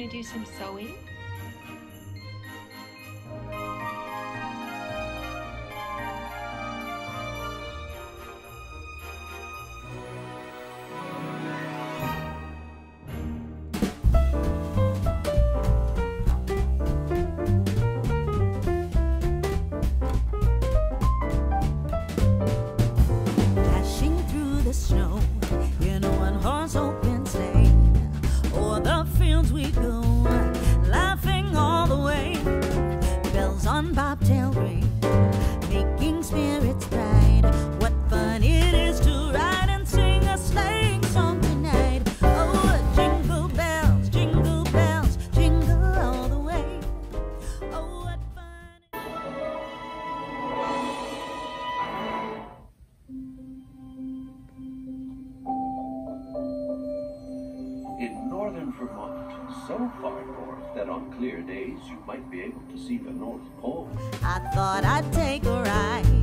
going to do some sewing. So far north that on clear days you might be able to see the North Pole. I thought I'd take a ride.